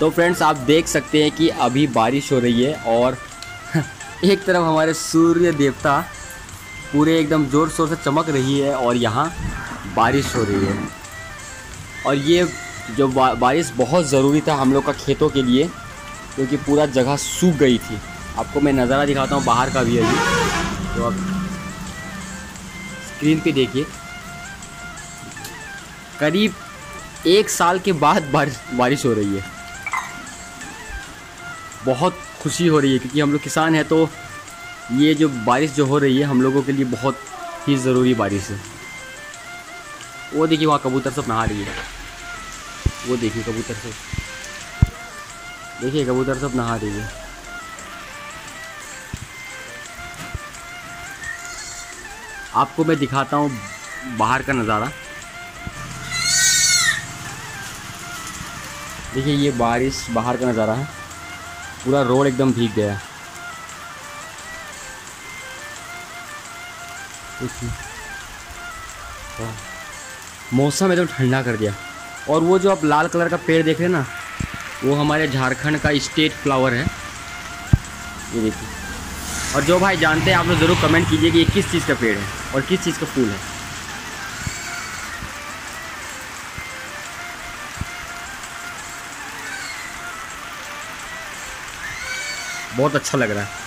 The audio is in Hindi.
तो फ्रेंड्स आप देख सकते हैं कि अभी बारिश हो रही है और एक तरफ हमारे सूर्य देवता पूरे एकदम ज़ोर शोर से चमक रही है और यहाँ बारिश हो रही है। और ये जो बारिश बहुत ज़रूरी था हम लोग का खेतों के लिए, क्योंकि पूरा जगह सूख गई थी। आपको मैं नज़ारा दिखाता हूँ बाहर का भी अभी, तो आप स्क्रीन पे देखिए। करीब एक साल के बाद बारिश हो रही है, बहुत खुशी हो रही है क्योंकि हम लोग किसान हैं, तो ये जो बारिश जो हो रही है हम लोगों के लिए बहुत ही ज़रूरी बारिश है। वो देखिए वहाँ कबूतर सब नहा रही है, वो देखिए कबूतर सब, देखिए कबूतर सब नहा रही है। आपको मैं दिखाता हूँ बाहर का नज़ारा। देखिए ये बारिश बाहर का नज़ारा है, पूरा रोड एकदम भीग गया है। मौसम एकदम ठंडा कर दिया। और वो जो आप लाल कलर का पेड़ देख रहे हैं ना, वो हमारे झारखंड का स्टेट फ्लावर है, ये देखिए। और जो भाई जानते हैं आप लोग ज़रूर कमेंट कीजिए कि ये किस चीज़ का पेड़ है और किस चीज़ का फूल है। बहुत अच्छा लग रहा है।